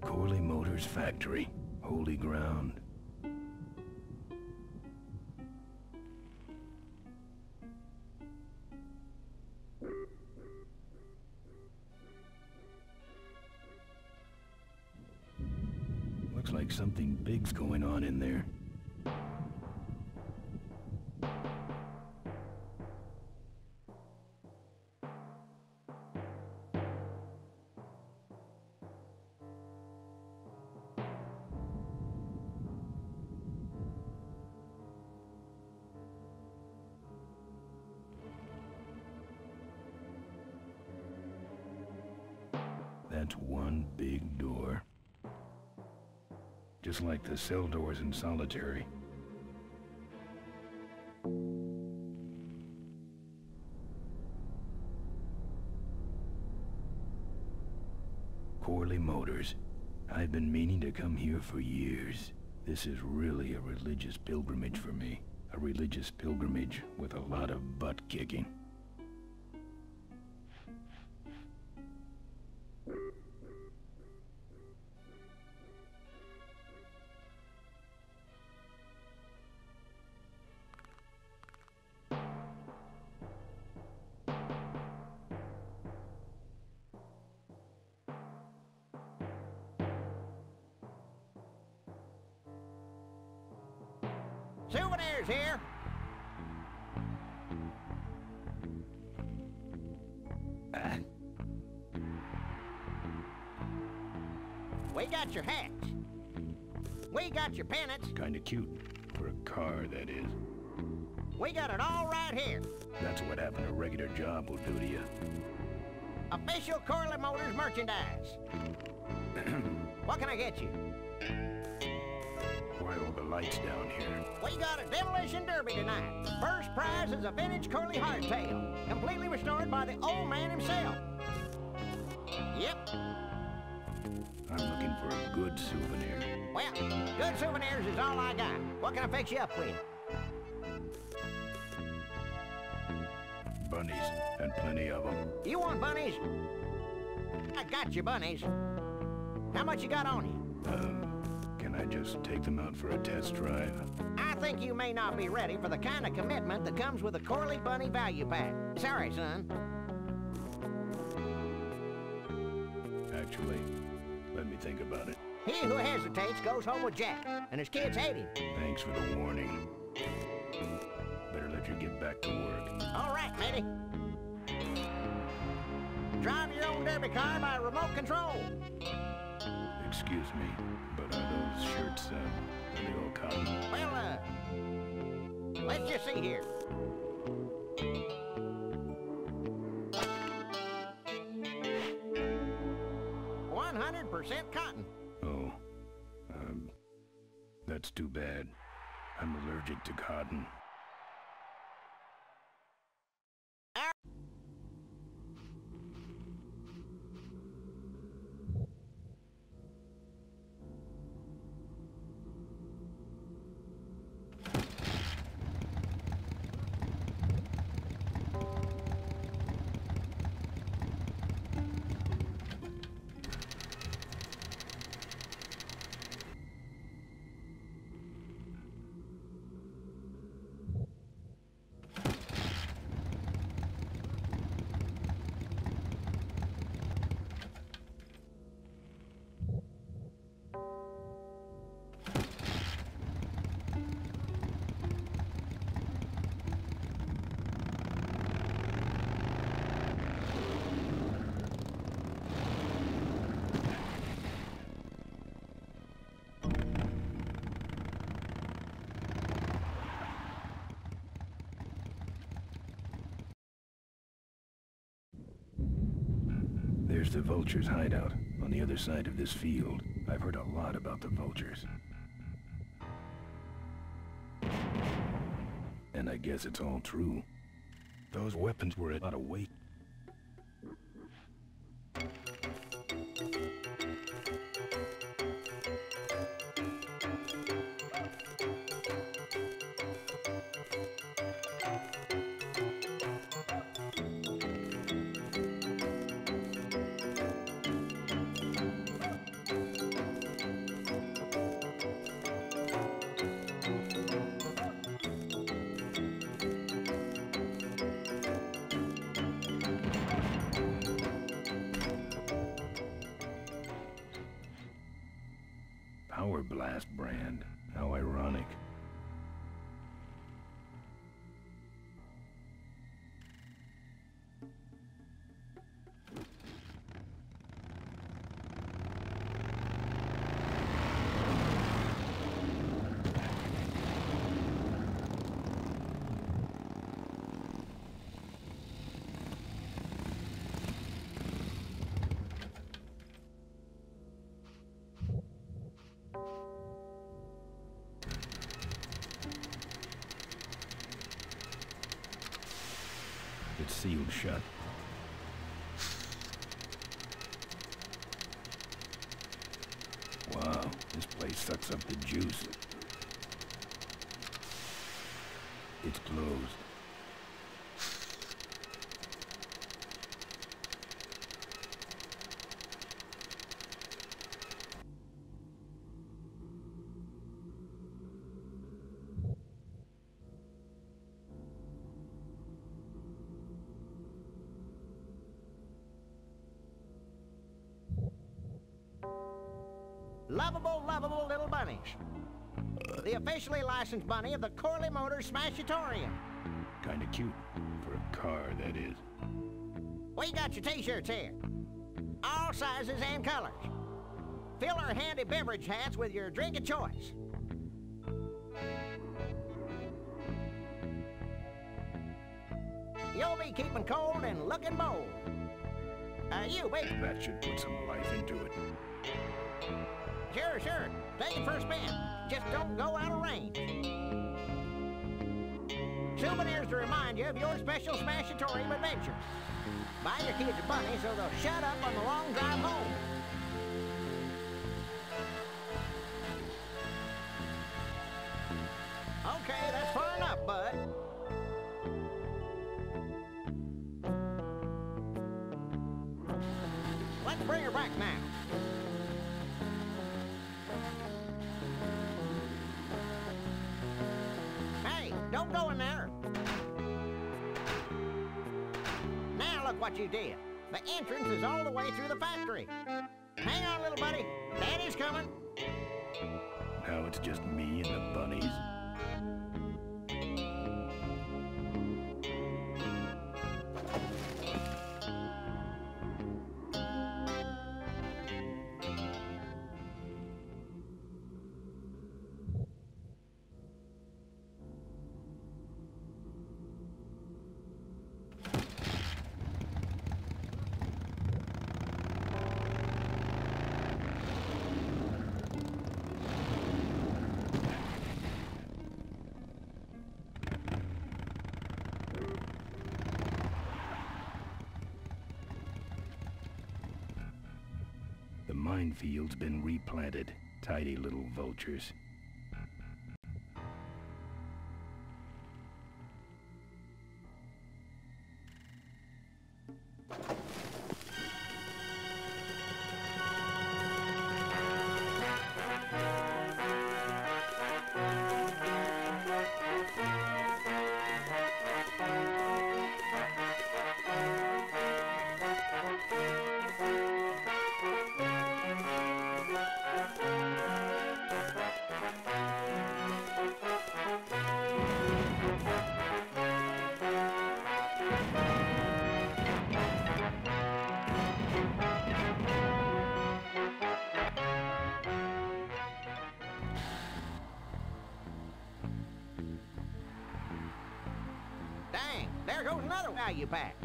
Corley Motors factory. Holy ground. Looks like something big's going on in there. That's one big door. Just like the cell doors in Solitary. Corley Motors. I've been meaning to come here for years. This is really a religious pilgrimage for me. A religious pilgrimage with a lot of butt kicking. Souvenirs here. We got your hats. We got your pennants. Kinda cute. For a car, that is. We got it all right here. That's what having a regular job will do to you. Official Corley Motors merchandise. What can I get you? Why all the lights down here? We got a demolition derby tonight. First prize is a vintage Corley hardtail, completely restored by the old man himself. Yep. I'm looking for a good souvenir. Well, good souvenirs is all I got. What can I fix you up with? Bunnies, and plenty of them. You want bunnies? I got your bunnies. How much you got on you? Can I just take them out for a test drive? I think you may not be ready for the kind of commitment that comes with a Corley Bunny value pack. Sorry, son. Actually, let me think about it. He who hesitates goes home with Jack, and his kids hate him. Thanks for the warning. Better let you get back to work. All right, matey. Drive your own derby car by remote control. Excuse me, but are those shirts, are they all cotton? Well, let's just see here. Cotton. Oh, that's too bad. I'm allergic to cotton. There's the vultures' hideout, on the other side of this field. I've heard a lot about the vultures. And I guess it's all true. Those weapons were a lot of weight. last brand. How ironic. It's sealed shut. Wow, this place sucks up the juice. It's closed. Lovable, lovable little bunnies. The officially licensed bunny of the Corley Motors Smashatorium. Kinda cute. For a car, that is. We got your t-shirts here. All sizes and colors. Fill our handy beverage hats with your drink of choice. You'll be keeping cold and looking bold. You, baby. That should put some life into it. Sure, sure. Take it for a spin. Just don't go out of range. Souvenirs to remind you of your special Smashatorium adventure. Buy your kids a bunny so they'll shut up on the long drive home. Okay, that's far enough, bud. Let's bring her back now. Don't go in there. Now look what you did. The entrance is all the way through the factory. Hang on, little buddy. Daddy's coming. Now it's just me and the bunnies. Minefield's been replanted. Tidy little vultures. There goes another value pack.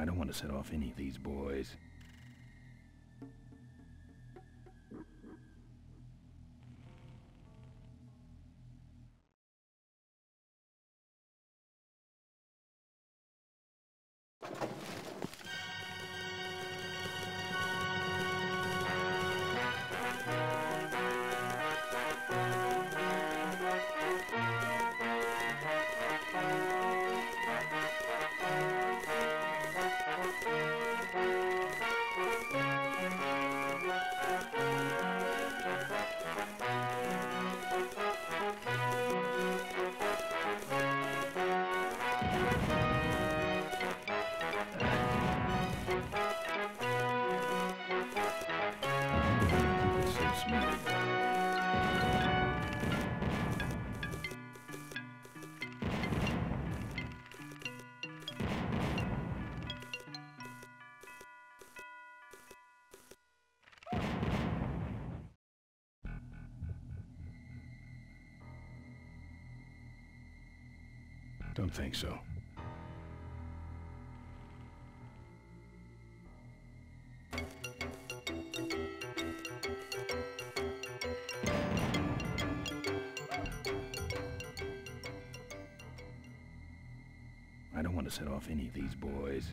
I don't want to set off any of these boys. Don't think so. I don't want to set off any of these boys.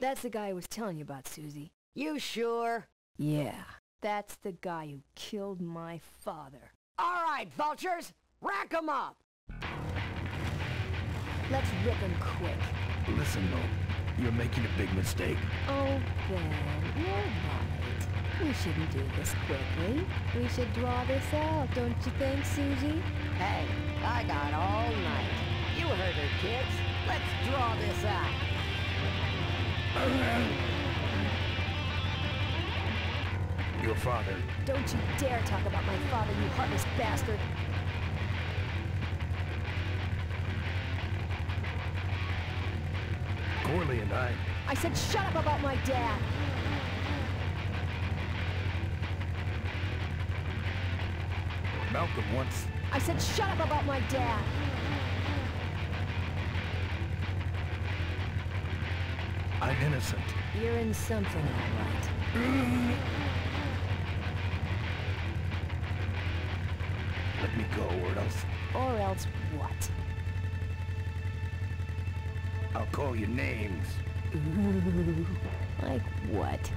That's the guy I was telling you about, Susie. You sure? Yeah, that's the guy who killed my father. All right, vultures, rack them up! Let's rip him quick. Listen, Mo, you're making a big mistake. Oh, Ben, you're right. We shouldn't do this quickly. We should draw this out, don't you think, Susie? Hey, I got all night. You heard her, kids. Let's draw this out. Your father. Don't you dare talk about my father, you heartless bastard! Corley and I... I said shut up about my dad! Malcolm once... I said shut up about my dad! I'm innocent. You're in something, all right. Let me go, or else... Or else what? I'll call you names. Ooh, like what?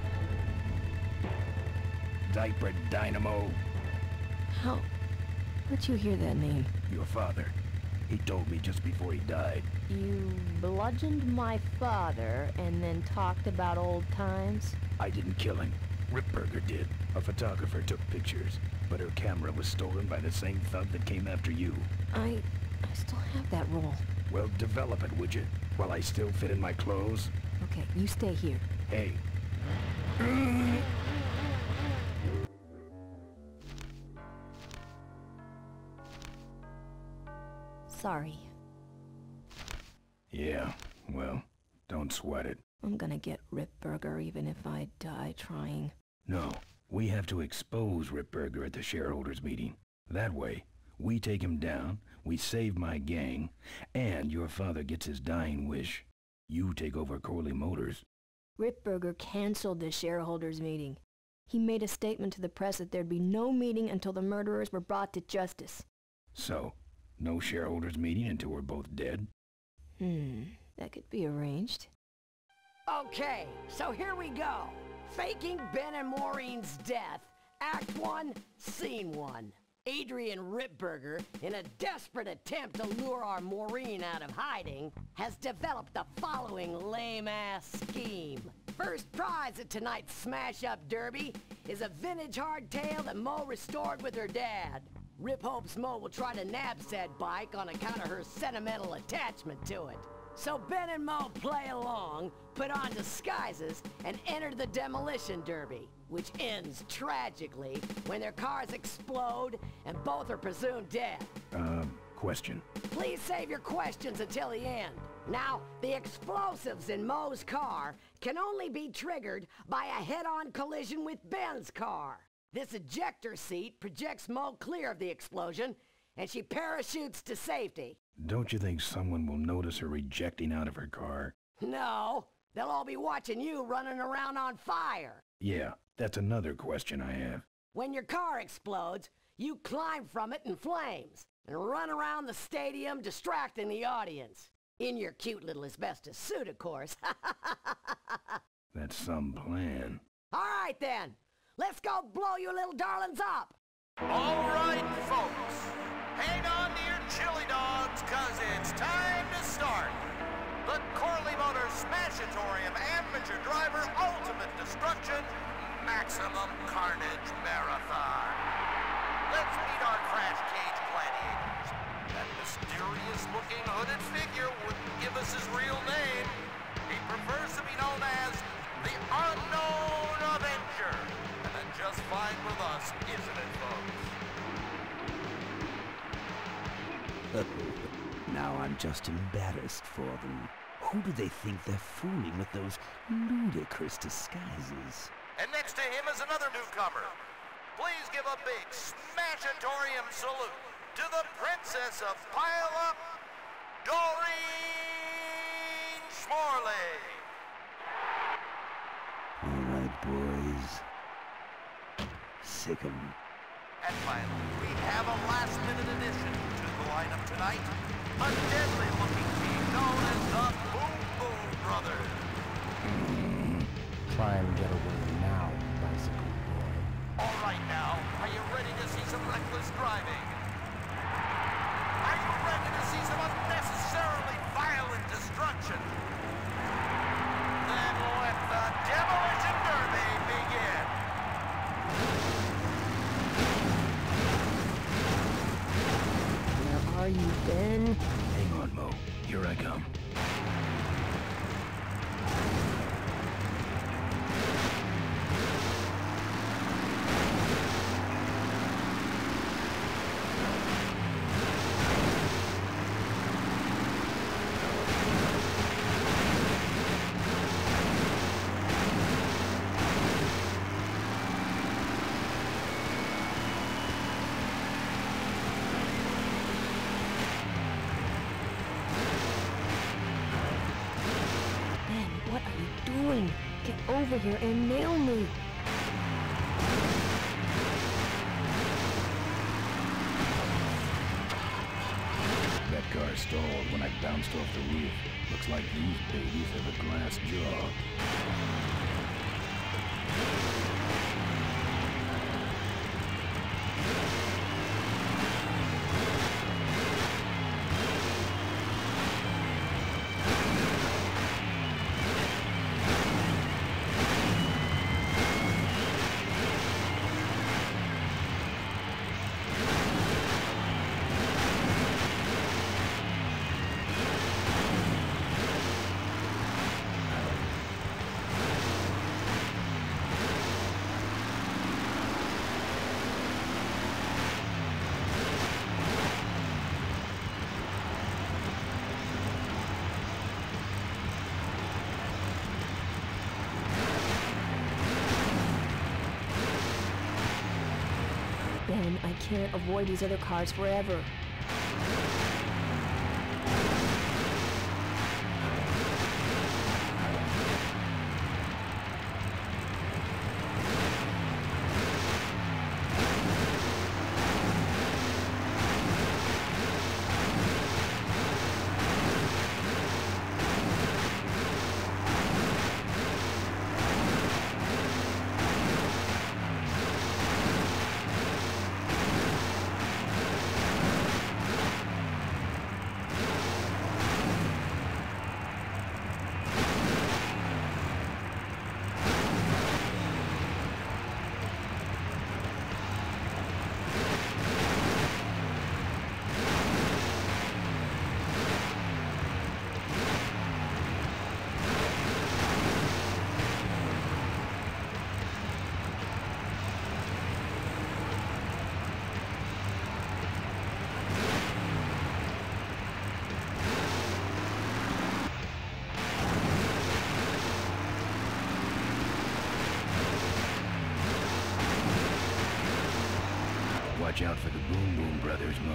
Diaper Dynamo. How... How'd you hear that name? Your father. He told me just before he died. You bludgeoned my father and then talked about old times? I didn't kill him. Ripburger did. A photographer took pictures, but her camera was stolen by the same thug that came after you. I still have that roll. Well, develop it, would you? While I still fit in my clothes? Okay, you stay here. Hey. Sorry. Yeah, well, don't sweat it. I'm gonna get Ripburger even if I die trying. No, we have to expose Ripburger at the shareholders' meeting. That way, we take him down, we save my gang, and your father gets his dying wish. You take over Corley Motors. Ripburger canceled the shareholders' meeting. He made a statement to the press that there'd be no meeting until the murderers were brought to justice. So... no shareholders meeting until we're both dead? That could be arranged. Okay, so here we go. Faking Ben and Maureen's death. Act 1, Scene 1. Adrian Ripburger, in a desperate attempt to lure our Maureen out of hiding, has developed the following lame-ass scheme. First prize at tonight's smash-up derby is a vintage hardtail that Mo restored with her dad. Rip hopes Mo will try to nab said bike on account of her sentimental attachment to it. So Ben and Mo play along, put on disguises, and enter the demolition derby, which ends tragically when their cars explode and both are presumed dead. Question. Please save your questions until the end. Now, the explosives in Mo's car can only be triggered by a head-on collision with Ben's car. This ejector seat projects Mo clear of the explosion, and she parachutes to safety. Don't you think someone will notice her ejecting out of her car? No. They'll all be watching you running around on fire. Yeah, that's another question I have. When your car explodes, you climb from it in flames and run around the stadium distracting the audience. In your cute little asbestos suit, of course. That's some plan. All right, then. Let's go blow you little darlings up. All right, folks. Hang on to your chili dogs, because it's time to start. The Corley Motors Smashatorium Amateur Driver Ultimate Destruction Maximum Carnage Marathon. Let's meet our Crash Cage Gladiators. That mysterious-looking hooded figure wouldn't give us his real name. He prefers to be known as the Unknown Avenger. And that's just fine with us, isn't it, folks? Now I'm just embarrassed for them. Who do they think they're fooling with those ludicrous disguises? And next to him is another newcomer. Please give a big Smashatorium salute to the princess of pile-up, Doreen Shmorley. All right, boys. Sick 'em. And finally, we have a last-minute addition to the lineup tonight. A deadly-looking team known as the Boom Boom Brothers. Try and get away now, bicycle boy. All right now, are you ready to see some reckless driving? Are you ready to see some unnecessarily violent destruction? Then let the demolition derby begin. Where are you, Ben? Hang on, Mo. Here I come. Get over here and nail me! That car stalled when I bounced off the roof. Looks like these babies have a glass jaw. Ben, I can't avoid these other cars forever. watch out for the Boom Boom Brothers, Mo.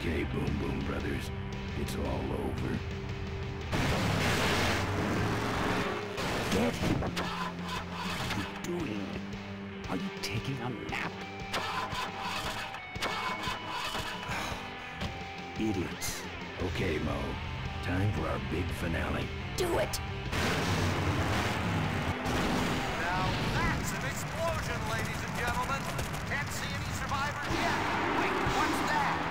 Okay, Boom Boom Brothers, it's all over. What are you doing? Are you taking a nap? Idiots. Okay, Mo. Time for our big finale. Do it! Now that's an explosion, ladies and gentlemen. Can't see any survivors yet. Wait, what's that?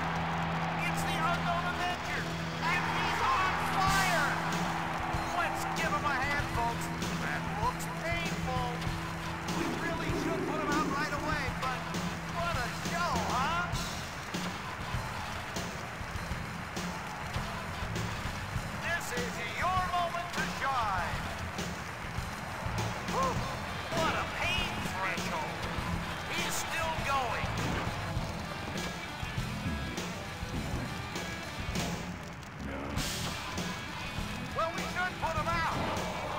Unknown Avenger, and he's on fire! Let's give him a hand, folks. That looks painful. We really should put him out right away, but what a show, huh? This is your moment to shine. Whew, what a pain threshold. He's still going. Put him out,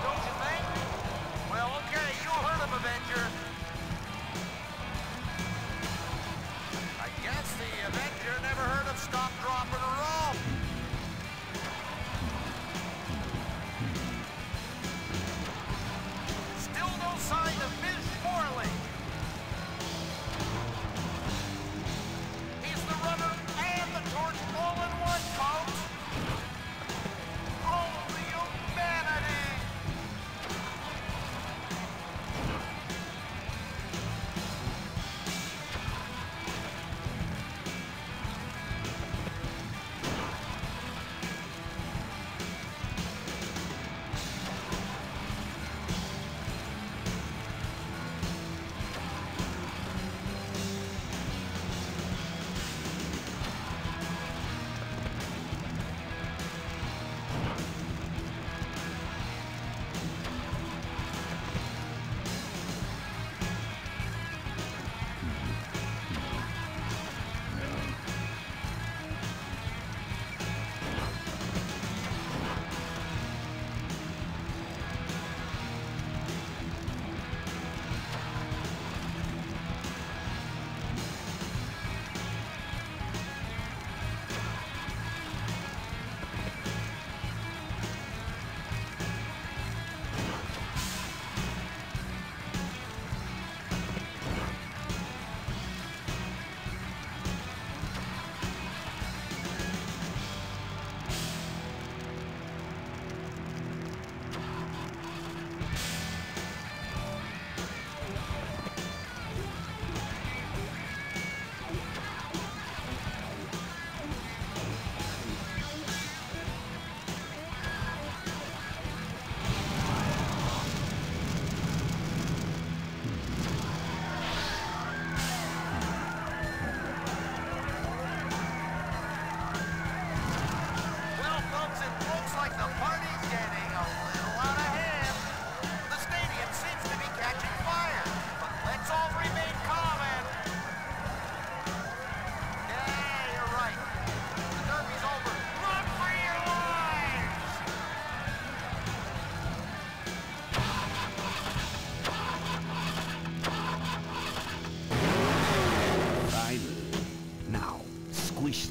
don't you think? Well, okay, you heard him, Avenger. I guess the Avenger never heard of stop, drop, and roll. Still no sign of Ms. Shmorley. He's the runner and the torch all in one, folks.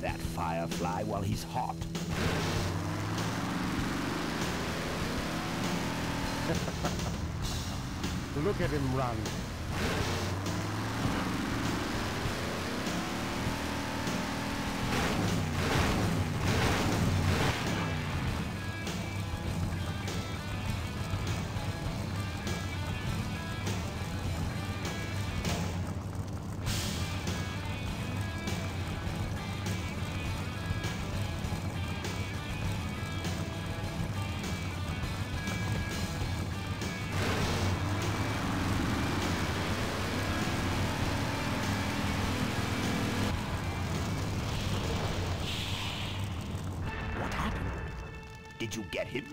That firefly while he's hot. Look at him run. What happened? Did you get him?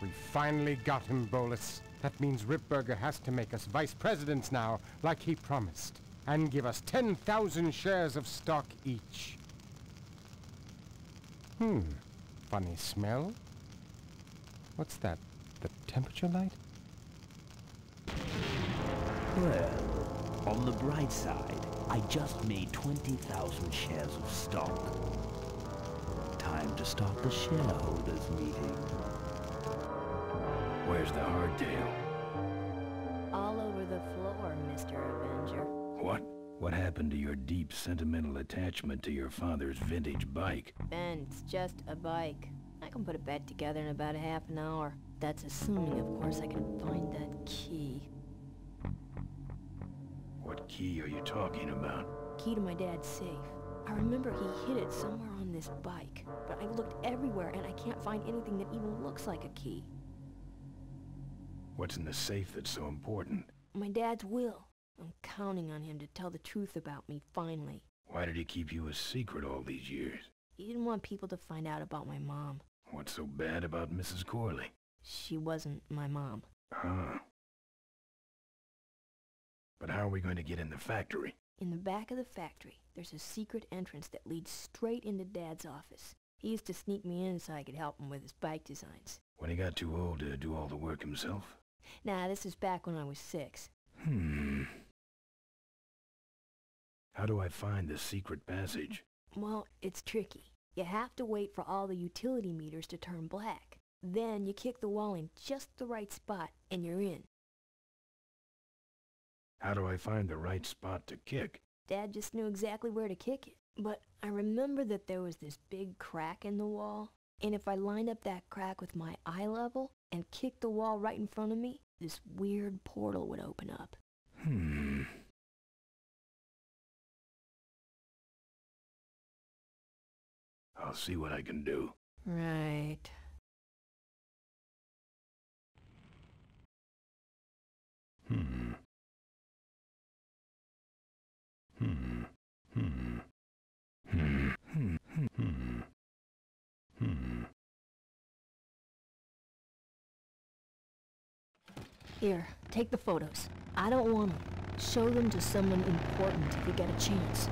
We finally got him, Bolas. That means Ripburger has to make us vice presidents now, like he promised, and give us 10,000 shares of stock each. Funny smell. What's that? The temperature light? Well, on the bright side, I just made 20,000 shares of stock. Time to start the shareholders meeting. Where's the hardtail? All over the floor, Mr. Avenger. What? What happened to your deep sentimental attachment to your father's vintage bike? Ben, it's just a bike. I can put it back together in about a half an hour. That's assuming, of course, I can find that key. What key are you talking about? Key to my dad's safe. I remember he hid it somewhere on this bike, but I looked everywhere and I can't find anything that even looks like a key. What's in the safe that's so important? My dad's will. I'm counting on him to tell the truth about me, finally. Why did he keep you a secret all these years? He didn't want people to find out about my mom. What's so bad about Mrs. Corley? She wasn't my mom. Huh. But how are we going to get in the factory? In the back of the factory, there's a secret entrance that leads straight into Dad's office. He used to sneak me in so I could help him with his bike designs. When he got too old to do all the work himself? Nah, this is back when I was 6. How do I find the secret passage? Well, it's tricky. You have to wait for all the utility meters to turn black. Then you kick the wall in just the right spot, and you're in. How do I find the right spot to kick? Dad just knew exactly where to kick it. But I remember that there was this big crack in the wall, and if I lined up that crack with my eye level and kicked the wall right in front of me, this weird portal would open up. I'll see what I can do. Right. Here, take the photos. I don't want them. Show them to someone important if you get a chance.